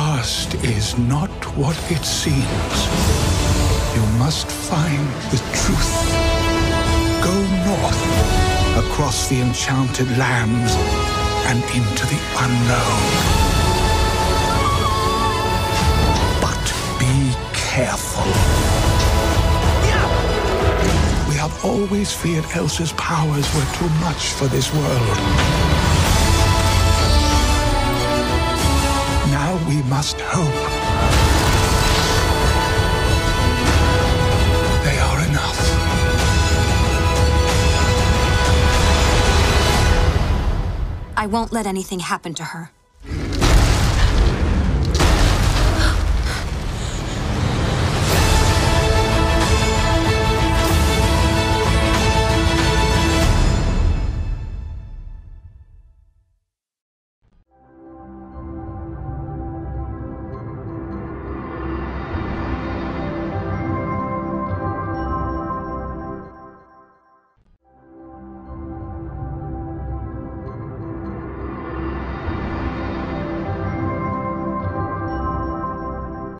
past is not what it seems. You must find the truth. Go north, across the enchanted lands, and into the unknown. But be careful. We have always feared Elsa's powers were too much for this world. We must hope they are enough. I won't let anything happen to her.